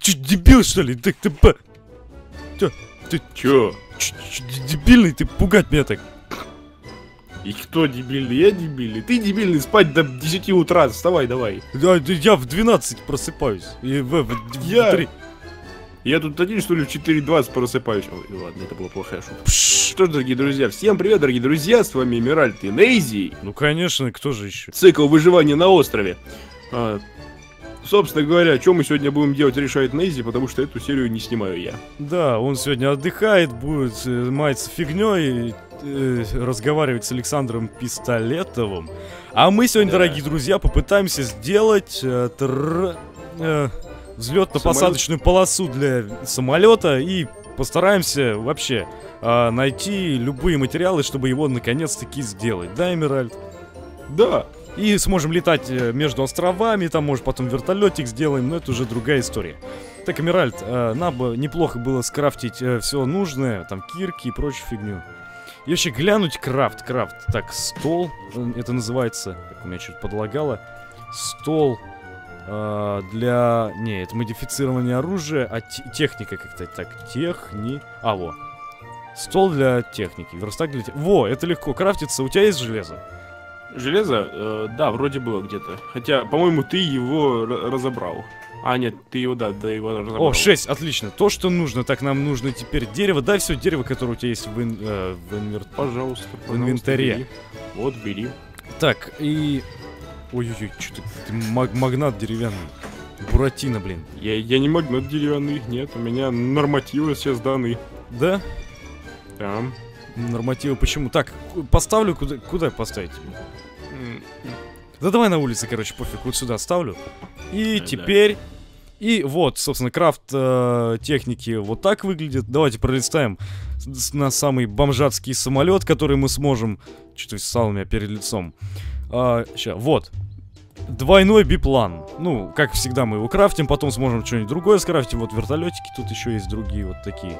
Че, дебил, что ли? Так ты... Ты чё? Дебильный, ты пугать меня так. И кто дебильный? Я дебильный. Ты дебильный, спать до 10 утра. Вставай, давай. Я в 12 просыпаюсь. Я тут один, что ли, в 4:20 просыпаюсь. Ой, ладно, это была плохая шутка. Что ж, дорогие друзья, всем привет, дорогие друзья, с вами Эмеральд и Нейзи. Ну, конечно, кто же еще? Цикл выживания на острове. Собственно говоря, что мы сегодня будем делать, решает Нейзи, потому что эту серию не снимаю я. Да, он сегодня отдыхает, будет маяться фигней, разговаривать с Александром Пистолетовым. А мы сегодня, дорогие друзья, попытаемся сделать... взлетно-посадочную полосу для самолета и постараемся вообще найти любые материалы, чтобы его наконец-таки сделать. Да, Эмеральд? Да. И сможем летать между островами, там, может, потом вертолетик сделаем, но это уже другая история. Так, Эмеральд, нам бы неплохо было скрафтить все нужное, там, кирки и прочую фигню. И вообще глянуть крафт. Так, стол, это называется, так, у меня чуть подлагало, стол... для... Не, это модифицирование оружия, а техника как-то. Так, во. Стол для техники, верстак для... Во, это легко крафтится. У тебя есть железо? Железо? Да, вроде было где-то. Хотя, по-моему, ты его разобрал. А, нет, ты его, его разобрал. О, 6, отлично. То, что нужно. Так, нам нужно теперь дерево. Дай все дерево, которое у тебя есть в инвентаре. Бери. Вот, бери. Так, и... Ой-ой-ой, что ты магнат деревянный. Буратино, блин. Я не магнат деревянный, нет. У меня нормативы все сданы. Да? Там. Нормативы почему? Так, поставлю куда? Куда поставить? Да давай на улице, короче, пофиг. Вот сюда ставлю. И теперь... И вот, собственно, крафт техники вот так выглядит. Давайте пролистаем на самый бомжатский самолет, который мы сможем... Что-то ссал у меня перед лицом. Сейчас, вот. Двойной биплан. Ну, как всегда, мы его крафтим, потом сможем что-нибудь другое скрафтить. Вот вертолетики, тут еще есть другие вот такие.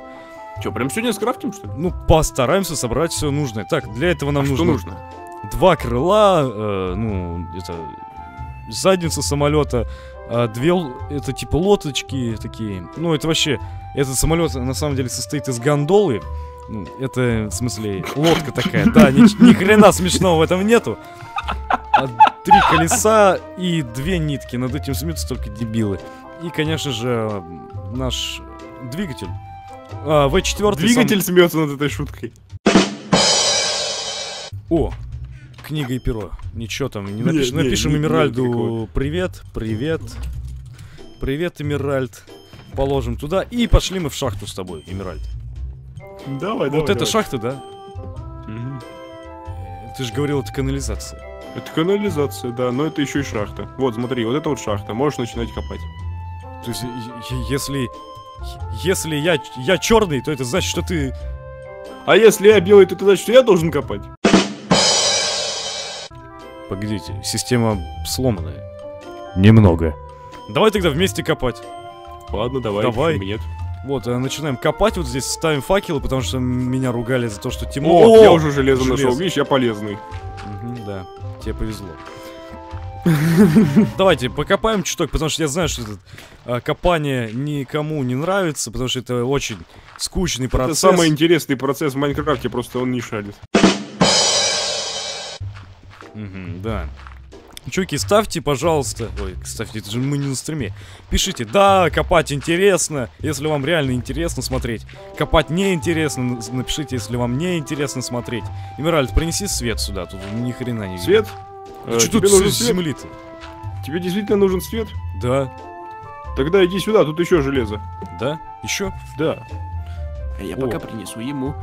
Че, прям сегодня скрафтим, что ли? Ну, постараемся собрать все нужное. Так, для этого нам нужно... Что нужно? Два крыла, ну, это... Задница самолета, две... Это типа лодочки такие. Ну, это вообще... Этот самолет, на самом деле, состоит из гондолы. Ну, это, в смысле, лодка такая. Да, ни хрена смешного в этом нету. 3 колеса и 2 нитки. Над этим смеются только дебилы. И, конечно же, наш двигатель. В4. Двигатель смеется над этой шуткой. О, книга и перо. Ничего там не напишем. Напишем Эмеральду привет, привет. Привет, Эмеральд. Положим туда. И пошли мы в шахту с тобой, Эмеральд. Давай, вот это шахта, да? Ты же говорил, это канализация. Это канализация, да, но это еще и шахта. Вот, смотри, вот это вот шахта, можешь начинать копать. То есть, если я черный, то это значит, что ты... А если я белый, то это значит, что я должен копать? Погодите, система сломанная. Немного. Давай тогда вместе копать. Ладно, давай. Нет. Вот, начинаем копать, вот здесь ставим факелы, потому что меня ругали за то, что темно. О, я уже железо нашел, видишь, я полезный. Да, тебе повезло. Давайте покопаем чуток, потому что я знаю, что это копание никому не нравится, потому что это очень скучный процесс. Это самый интересный процесс в Майнкрафте, просто он не шарит. Да. Чуваки, ставьте, пожалуйста. Ой, ставьте, это же мы не на стриме. Пишите, да, копать интересно. Если вам реально интересно смотреть. Копать неинтересно, напишите, если вам неинтересно смотреть. Эмеральд, принеси свет сюда, тут ни хрена не видно. Свет? Да что тут с земли-то? Тебе действительно нужен свет? Да. Тогда иди сюда, тут еще железо. Да? Еще? Да. А я пока принесу ему.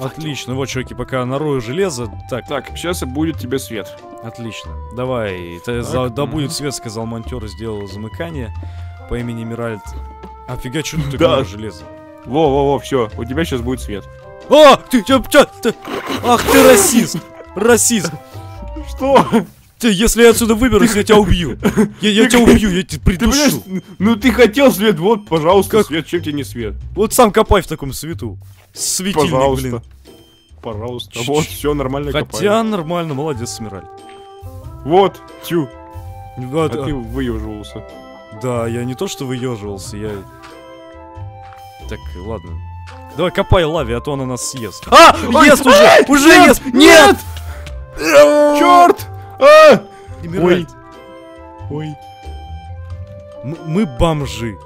Отлично, вот, чуваки, пока нарою железо. Так, сейчас будет тебе свет. Отлично, давай. Да будет свет, сказал монтер и сделал замыкание по имени Эмеральд. Офига, что ты нарою железо. Во-во-во, все, у тебя сейчас будет свет. О, ты, ах ты расист, расист. Что? Ты, если я отсюда выберусь, я тебя убью. Я тебя убью, я тебя придушу. Ну ты хотел свет, вот, пожалуйста, свет, чем тебе не свет? Вот сам копай в таком свету. Светильник, пожалуйста. Блин. пожалуйста. Вот, все нормально копаем. Хотя нормально, молодец, Эмеральд. Вот, тю. А ты выеживался. Да, я не то что выеживался, я... Так, ладно. Давай копай лави, а то она нас съест. А! Ест уже! Уже ест! Нет! Черт! Ой! Ой! Мы бомжи.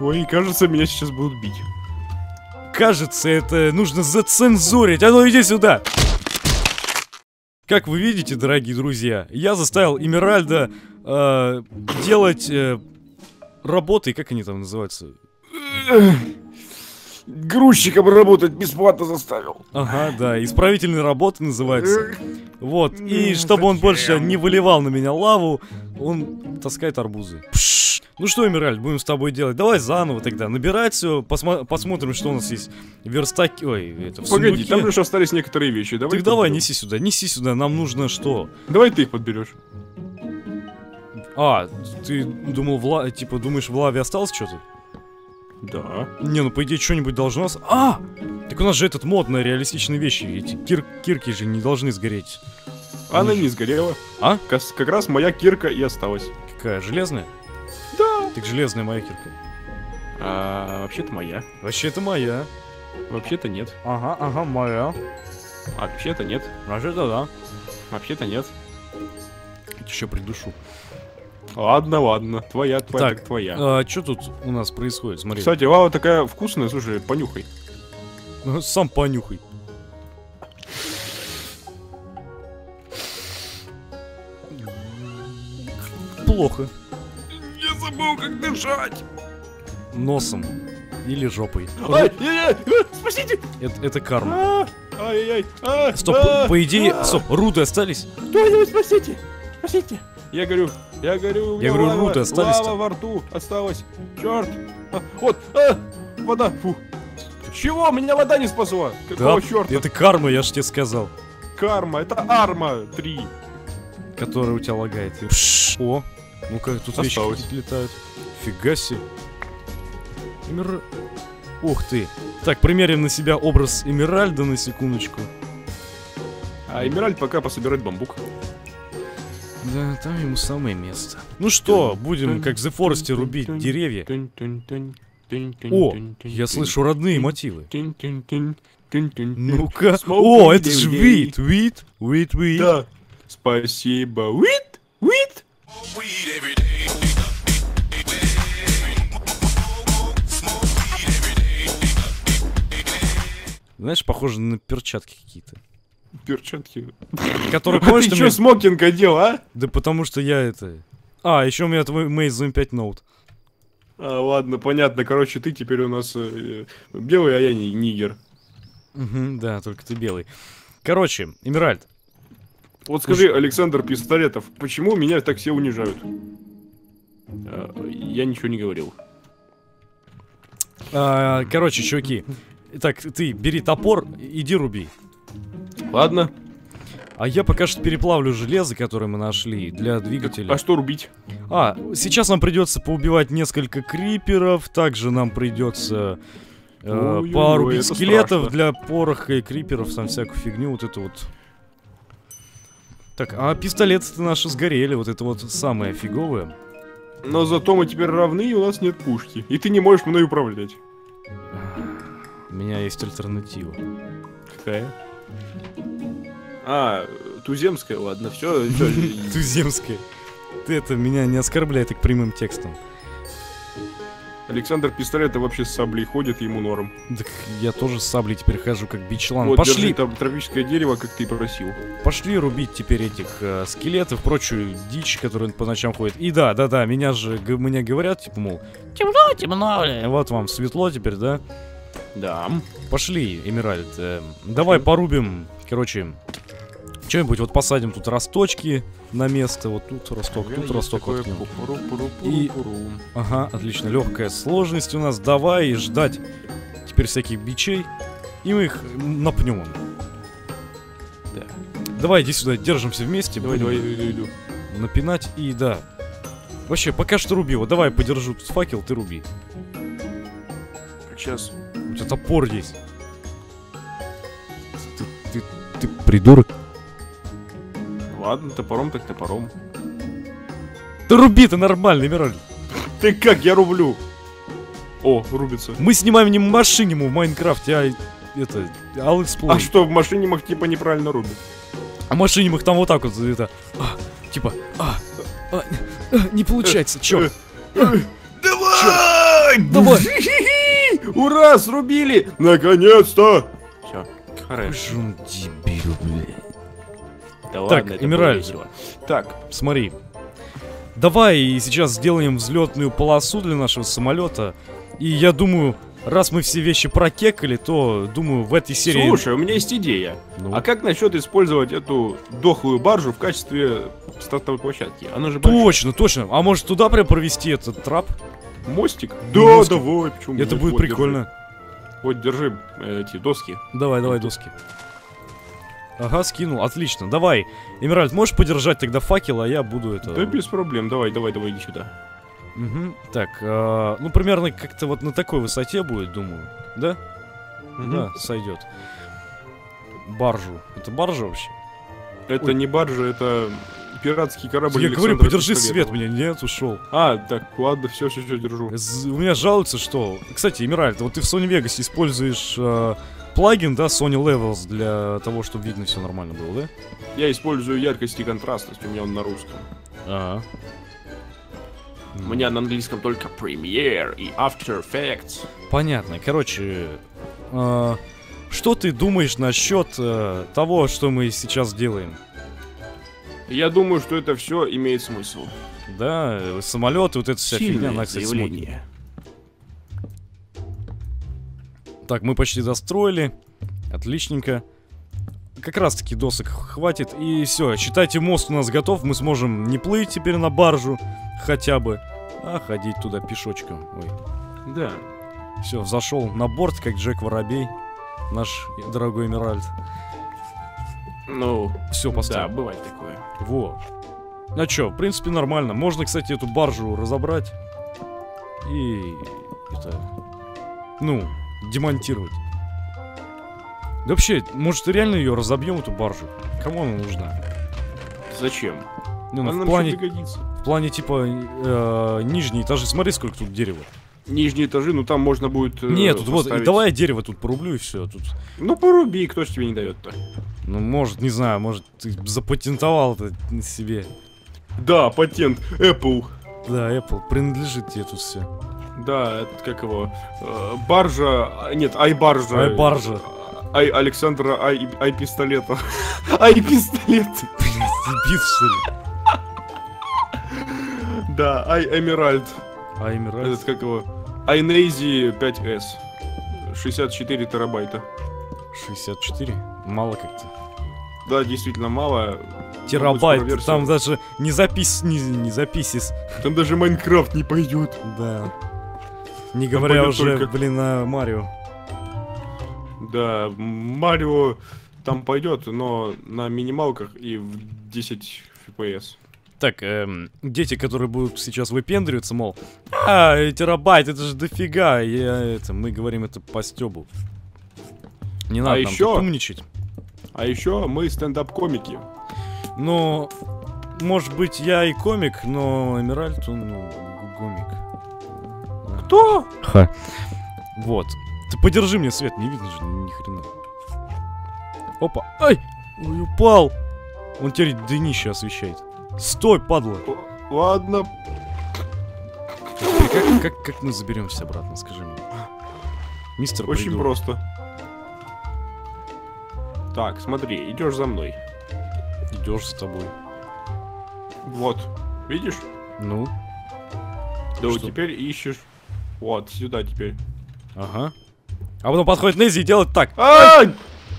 Ой, кажется, меня сейчас будут бить. Кажется, это нужно зацензурить. А ну иди сюда! Как вы видите, дорогие друзья, я заставил Эмеральда делать работы, как они там называются? Грузчиком работать бесплатно заставил. Ага, да, исправительные работы называется. Вот, и чтобы он больше не выливал на меня лаву, он таскает арбузы. Пшш. Ну что, Эмеральд, будем с тобой делать? Давай заново тогда набирать все, посмотрим, что у нас есть. Верстаки... Ой, это... Погоди, там лишь остались некоторые вещи. Давай. Так давай, неси сюда, нам нужно что? Давай ты их подберешь. А, ты думал, типа, думаешь, в лаве осталось что-то? Да. Не, ну по идее что-нибудь должно нас... А! Так у нас же этот мод на реалистичные вещи. Эти кирки же не должны сгореть. Она не сгорела. А? Как раз моя кирка и осталась. Какая? Железная? Да. Так железная моя кирка. А, вообще-то моя. Вообще-то моя. Вообще-то нет. Ага, ага, моя. Вообще-то нет. Вообще-то да. Вообще-то нет. Еще придушу. Ладно, ладно, твоя, так твоя. А что тут у нас происходит? Смотри. Кстати, лава такая вкусная, слушай, понюхай. Сам понюхай. Плохо. Я забыл, как дышать. Носом или жопой. Спасите! Это карма. Стоп, по идее, стоп, руды остались? Кто-нибудь спасите, спасите. Я говорю, у меня лава, лава во рту осталась. Черт. А, вот, вода, фу. Чего? Меня вода не спасла. Какого да, черта? Это карма, я же тебе сказал. Карма, это арма 3. Которая у тебя лагает. Пшш. О, ну-ка, тут вещи летают. Фига себе. Ух ты. Так, примерим на себя образ Эмеральда на секундочку. А Эмеральд пока пособирает бамбук. Да, там ему самое место. Ну что, будем как в The Forest рубить деревья. О, я слышу родные мотивы. Ну-ка. О, это же вид, вид, вид, вид. Да. Спасибо, вид, вид. Знаешь, похоже на перчатки какие-то. Перчатки. Который хочешь. Ты что смокинг одел, а? Да потому что я это. А, еще у меня твой Mate 5 ноут. А, ладно, понятно. Короче, ты теперь у нас белый, а я не нигер. Угу, да, только ты белый. Короче, Эмеральд. Вот скажи, Александр Пистолетов, почему меня так все унижают? А, я ничего не говорил. А, короче, чуваки. Так, ты бери топор, иди руби. Ладно. А я пока что переплавлю железо, которое мы нашли для двигателя. А что рубить? А, сейчас нам придется поубивать несколько криперов. также нам придется порубить скелетов для пороха и криперов. Там всякую фигню, вот это вот. Так, а пистолеты-то наши сгорели. Вот это вот самое фиговое. Но зато мы теперь равны, и у нас нет пушки. И ты не можешь мной управлять. У меня есть альтернатива. Какая? А, туземская, ладно, все. Туземская. Ты это меня не оскорбляй так прямым текстом. Александр Пистолетов вообще с саблей ходит, ему норм. Так я тоже с саблей теперь хожу, как бичлан. Вот, пошли. Там тропическое дерево, как ты просил. Пошли рубить теперь этих скелетов, прочую дичь, которая по ночам ходит. И да, меня же мне говорят, типа, мол, темно, темно. Вот вам светло теперь, да? Да. Пошли, Эмеральд. Давай порубим, короче, что-нибудь. Вот посадим тут росточки на место. Вот тут росток, тут росток. И... Ага, отлично. Легкая сложность у нас. Давай ждать теперь всяких бичей. И мы их напнем. Да. Давай иди сюда, держимся вместе. Давай. Напинать и да. Вообще, пока что руби. Вот давай подержу тут факел, ты руби. Сейчас. У тебя топор есть. придурок. Ладно, топором так топором. Да руби ты нормально, Эмеральд. Ты как, я рублю. О, рубится. Мы снимаем не машиниму в Майнкрафте, а это... А что, в машинимах типа неправильно рубят? А в машинимах там вот так вот это... типа... не получается, чё? Давай! Давай! Ура, срубили! Наконец-то! Всё, хорошо. Дебил, блядь. Да так, ладно, Эмеральд, так, смотри. Давай сейчас сделаем взлетную полосу для нашего самолета. И я думаю, раз мы все вещи прокекали, то, думаю, в этой серии... Слушай, у меня есть идея. Ну? А как насчет использовать эту дохлую баржу в качестве стартовой площадки? Она же точно, точно. А может туда прям провести этот трап? Мостик? Да, мостик. Давай, почему? Это будет вот, прикольно. Держи. Вот, держи эти доски. Давай, давай доски. Ага, скинул, отлично, давай. Эмеральд, можешь подержать тогда факел, а я буду это... Да без проблем, давай, давай, давай, иди сюда. Угу, так, ну примерно как-то вот на такой высоте будет, думаю, да? Угу. Да, сойдет. Баржу, это баржа вообще? Это... Ой. Не баржа, это пиратский корабль. Я говорю, подержи свет меня, нет, ушел. А, так, ладно, все, все, все, держу. У меня жалуются, что... Кстати, Эмеральд, вот ты в Sony Vegas используешь... Плагин, да, Sony Levels, для того, чтобы видно все нормально было, да? Я использую яркость и контрастность, у меня он на русском. Ага. У меня на английском только Premiere и After Effects. Понятно, короче, что ты думаешь насчет того, что мы сейчас делаем? Я думаю, что это все имеет смысл. Да, самолеты, вот это вся фигня, она, кстати, смутная. Так, мы почти достроили. Отличненько. Как раз таки досок хватит. И все, считайте, мост у нас готов. Мы сможем не плыть теперь на баржу хотя бы, а ходить туда пешочком. Ой. Да. Все, взошел на борт, как Джек Воробей. Наш дорогой Эмеральд. Ну, все поставил. Да, бывает такое. Во. А че, в принципе, нормально. Можно, кстати, эту баржу разобрать. И... это... ну... демонтировать. Да вообще, может, реально ее разобьем, эту баржу? Кому она нужна? Зачем? Ну, она в плане типа нижние этажи. Смотри, сколько тут дерева. Нижние этажи, ну там можно будет. Нет, тут вот. Давай я дерево тут порублю и все тут. Ну поруби, кто ж тебе не дает-то? Ну может, не знаю, может ты запатентовал это себе. Да, патент Apple. Да, Apple принадлежит тебе тут все. Да, это как его? Баржа... Нет, ай-баржа. Ай-баржа. Ай Александра, ай Пистолетов. Ай Пистолет. Да, ай Эмеральд. Ай Эмеральд. Это как его? Ай Нейзи 5С. 64 терабайта. 64? Мало как-то. Да, действительно мало. Терабайт. Там даже не запись... не записись. Там даже Майнкрафт не пойдет. Да. Не говоря уже, только... блин, о Марио. Да, Марио там пойдет, но на минималках и в 10 FPS. Так, дети, которые будут сейчас выпендриваться, мол, а, терабайт, это же дофига, мы говорим это по стёбу. Не надо нам тут умничать. А еще мы стендап-комики. Но, может быть, я и комик, но Эмеральд, он, ну, гомик. Кто? Ха. Вот. Ты подержи мне свет, не видно же ни хрена. Опа. Ай! Ой, упал. Он теперь днище освещает. Стой, падла. Ладно. Как мы заберемся обратно, скажи мне. Мистер Очень придурок. Просто. Так, смотри, идешь за мной. Идешь за тобой. Вот. Видишь? Ну. Да вот теперь ищешь. Вот, сюда теперь. Ага. А потом подходит Нейзи и делает так. Ай!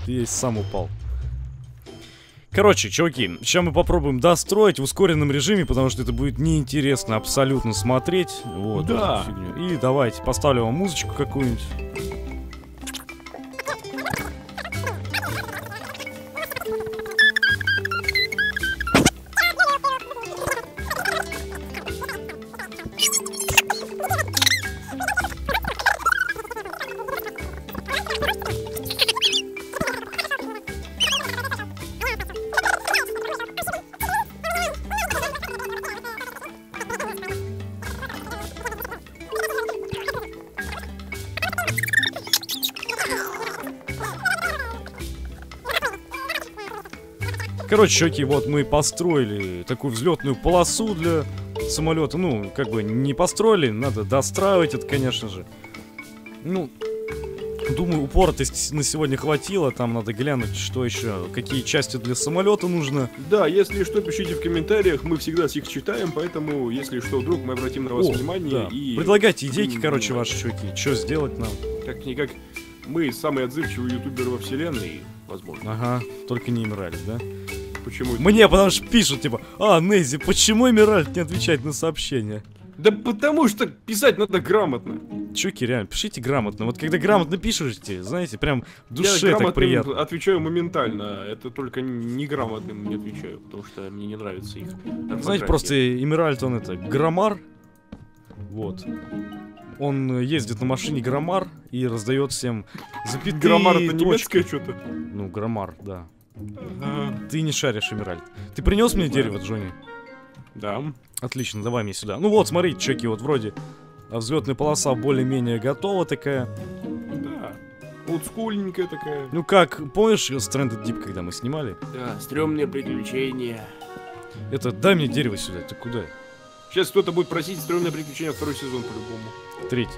Ты сам упал. Короче, чуваки, сейчас мы попробуем достроить в ускоренном режиме, потому что это будет неинтересно абсолютно смотреть. Вот, да. И давайте, поставлю вам музычку какую-нибудь. Короче, чуваки, вот мы построили такую взлетную полосу для самолета. Ну, как бы не построили, надо достраивать это, конечно же. Ну, думаю, упоротости на сегодня хватило. Там надо глянуть, что еще, какие части для самолета нужно. Да, если что, пишите в комментариях, мы всегда их читаем, поэтому, если что, вдруг мы обратим на вас внимание. Да. И... предлагайте идейки, короче, ваши, чуваки, что сделать нам. Как-никак, мы самые отзывчивые ютуберы во вселенной, возможно. Ага, только не Эмеральд, да? Почему? Мне потому что пишут, типа, а, Нейзи, почему Эмеральд не отвечает на сообщения? Да потому что писать надо грамотно. Чуваки, реально, пишите грамотно. Вот когда грамотно пишете, знаете, прям в душе так приятно. Я отвечаю моментально, это только неграмотным не отвечаю, потому что мне не нравится их. Знаете, просто Эмеральд, он это, громар. Вот. Он ездит на машине громар и раздает всем запятые. Громар это немецкое что-то? Ну, громар, да. Ты не шаришь, Эмеральд. Ты принес мне дерево, Джонни? Да. Отлично, давай мне сюда. Ну вот, смотри, чуваки, вот вроде взлетная полоса более-менее готова такая. Да, олдскульненькая такая. Ну как, помнишь Stranded Deep, когда мы снимали? Да, стрёмные приключения. Это, дай мне дерево сюда, ты куда? Сейчас кто-то будет просить стрёмные приключения второй сезон по-любому. Третий.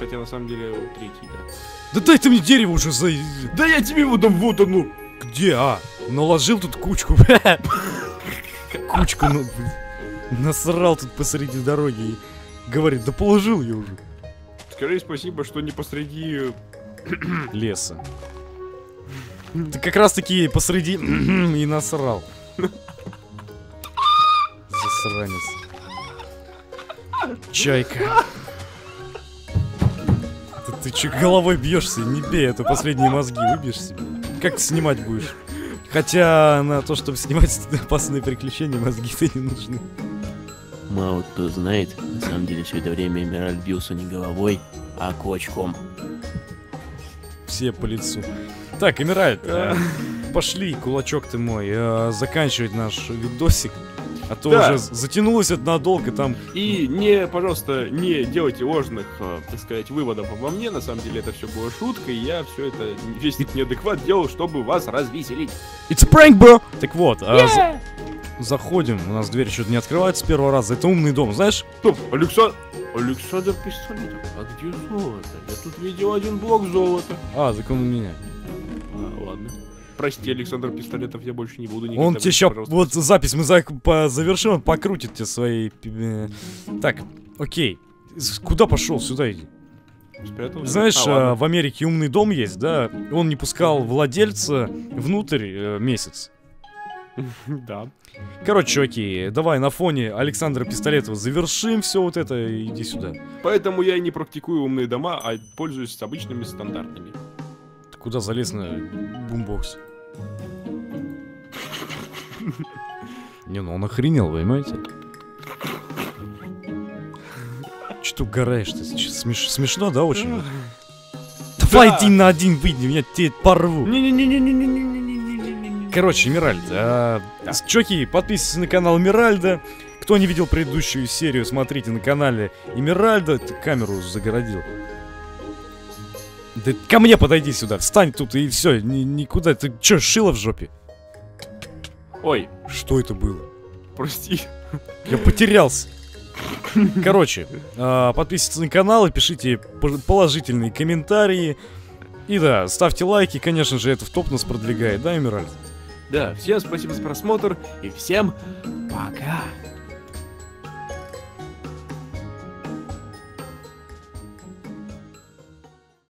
Хотя на самом деле вот, третий, да. Да дай ты мне дерево уже за... Да я тебе его дам, вот оно. Где, а? Наложил тут кучку, кучку, ну... Насрал тут посреди дороги и говорит, да положил я уже. Скажи спасибо, что не посреди леса. Ты как раз таки посреди и насрал. Засранец. Чайка. Ты че головой бьешься? Не бей, это последние мозги выбьешь себе. Как ты снимать будешь? Хотя на то, чтобы снимать опасные приключения, мозги-то не нужны. Мало кто знает, на самом деле все это время Эмеральд бился не головой, а кулачком. Все по лицу. Так, Эмеральд, пошли, кулачок ты мой, заканчивать наш видосик. А то уже затянулось это надолго там. И не, пожалуйста, не делайте ложных, так сказать, выводов обо мне. На самом деле это все была шутка, и я все это весь этот неадекват делал, чтобы вас развеселить. It's a prank, bro! Так вот, заходим, у нас дверь еще не открывается с первого раза. Это умный дом, знаешь? Стоп, Александр Пистолетов, а где золото? Я тут видел один блок золота. А, так он у меня. А, ладно. Прости, Александр Пистолетов, я больше не буду никогда. Он тебе еще, вот запись мы завершим, он покрутит тебе свои... Так, окей. Куда пошел? Сюда иди. Спрятался? Знаешь, в Америке умный дом есть, да? Он не пускал владельца внутрь месяц. Да. Короче, окей, давай на фоне Александра Пистолетова завершим все вот это, иди сюда. Поэтому я и не практикую умные дома, а пользуюсь обычными стандартными. Куда залез на бумбокс? Не, ну он охренел, понимаете? Че ты угораешь-то сейчас? Смешно, да, очень? Давай один на один выйди, меня тебе порву. Короче, Эмеральд, чуваки, подписывайтесь на канал Эмеральда. Кто не видел предыдущую серию, смотрите на канале Эмеральда. Ты камеру загородил. Да ко мне подойди сюда, встань тут и все, никуда. Ты че, шило в жопе? Ой. Что это было? Прости. Я потерялся. Короче, подписывайтесь на канал и пишите положительные комментарии. И да, ставьте лайки, конечно же, это в топ нас продвигает, да, Эмеральд? Да, всем спасибо за просмотр и всем пока.